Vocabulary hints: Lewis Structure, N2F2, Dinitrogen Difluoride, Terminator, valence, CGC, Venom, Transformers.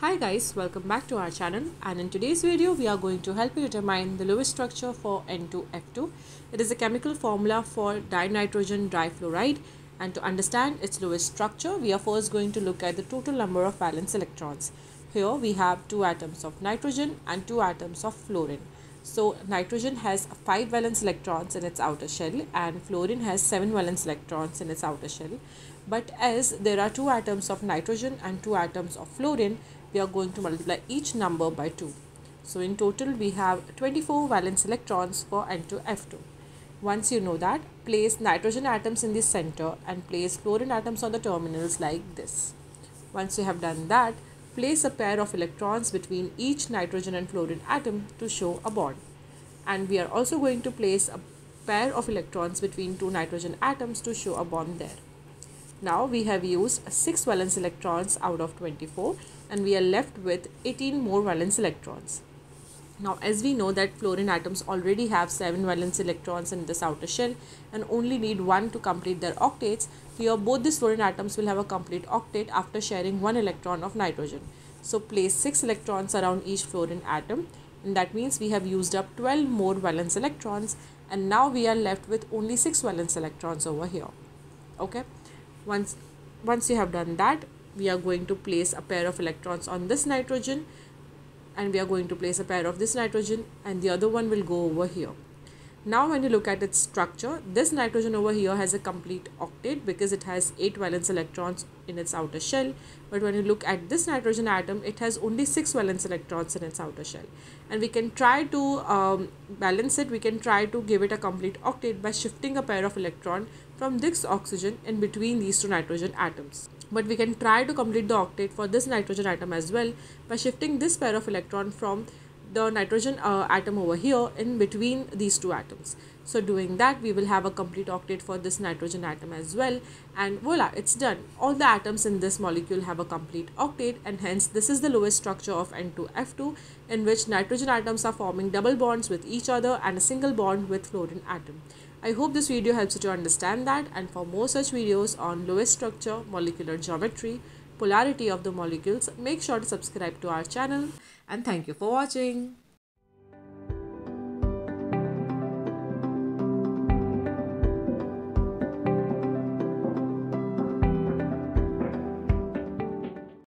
Hi guys, welcome back to our channel, and in today's video we are going to help you determine the Lewis structure for N2F2. It is a chemical formula for dinitrogen difluoride, and to understand its Lewis structure we are first going to look at the total number of valence electrons. Here we have 2 atoms of nitrogen and 2 atoms of fluorine. So nitrogen has 5 valence electrons in its outer shell and fluorine has 7 valence electrons in its outer shell. But as there are 2 atoms of nitrogen and 2 atoms of fluorine, we are going to multiply each number by 2. So in total we have 24 valence electrons for N2F2. Once you know that, place nitrogen atoms in the center and place fluorine atoms on the terminals like this. Once you have done that, place a pair of electrons between each nitrogen and fluorine atom to show a bond. And we are also going to place a pair of electrons between two nitrogen atoms to show a bond there. Now we have used 6 valence electrons out of 24 and we are left with 18 more valence electrons. Now as we know that fluorine atoms already have 7 valence electrons in this outer shell and only need 1 to complete their octets, here both these fluorine atoms will have a complete octet after sharing 1 electron of nitrogen. So place 6 electrons around each fluorine atom, and that means we have used up 12 more valence electrons, and now we are left with only 6 valence electrons over here. Okay. Once you have done that, we are going to place a pair of electrons on this nitrogen, and we are going to place a pair of this nitrogen, and the other one will go over here. Now when you look at its structure, this nitrogen over here has a complete octet because it has 8 valence electrons in its outer shell. But when you look at this nitrogen atom, it has only 6 valence electrons in its outer shell. And we can try to balance it, we can try to give it a complete octet by shifting a pair of electron from this oxygen in between these two nitrogen atoms. But we can try to complete the octet for this nitrogen atom as well by shifting this pair of electron from the nitrogen atom over here in between these two atoms. So doing that, we will have a complete octet for this nitrogen atom as well, and voila, it's done. All the atoms in this molecule have a complete octet, and hence this is the Lewis structure of N2F2, in which nitrogen atoms are forming double bonds with each other and a single bond with fluorine atom. I hope this video helps you to understand that, and for more such videos on Lewis structure, molecular geometry, polarity of the molecules, make sure to subscribe to our channel, and thank you for watching.